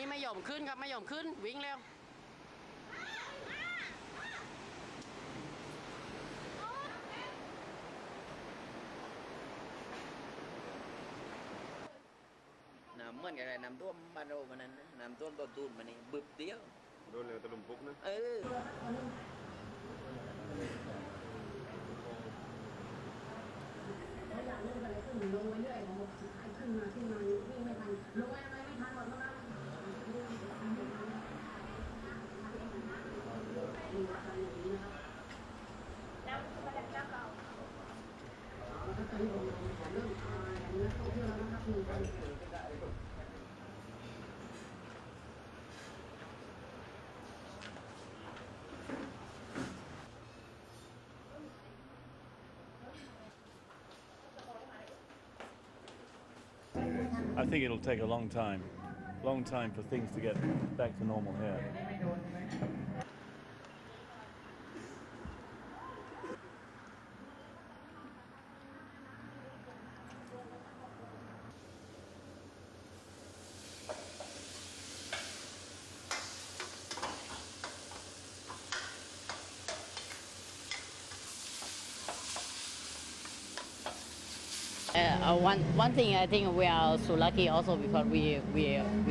นี้ไม่ยอมขึ้นครับไม่ยอมขึ้นวิ่งแล้วน้ำเหมือนอะไรน้ำท่วมบ้านเราวันนั้นน้ำท่วมต้นตูนวันนี้บึบเตี้ยวโดนเร็วตะลุมพุกนะแล้วอย่างนึงอะไรก็หมุนลงไปเรื่อยของสุดท้ายขึ้นมาวิ่งไม่ทันลงไปอะไรไม่ทันหมดแล้วนะแล้วคือประเด็นเจ้าเก่าก็จะมีของเรื่องอย่างนี้เขาเชื่อนะครับมีI think it'll take a long time for things to get back to normal here. One thing I think we are so lucky also because we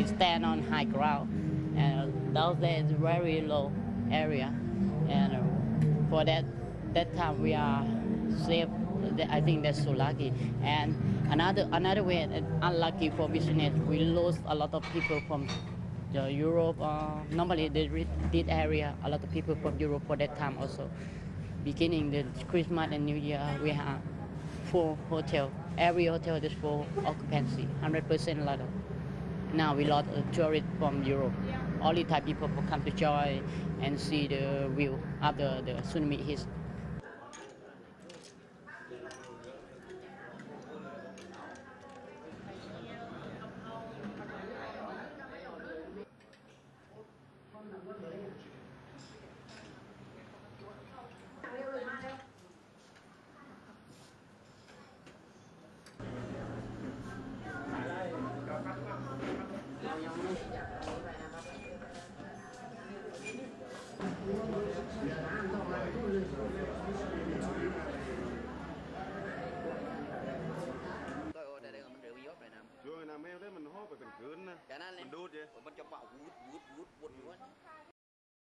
stand on high ground and down there is very low area and for that time we are safe. I think that's so lucky. And another way unlucky for business, we lost a lot of people from the Europe. Normally this area a lot of people from Europe for that time also. Beginning the Christmas and New Year we have full hotel. Every hotel is full occupancy, 100% lot. Now we lost tourists from Europe. Only Thai people come to enjoy and see the view after the tsunami hit.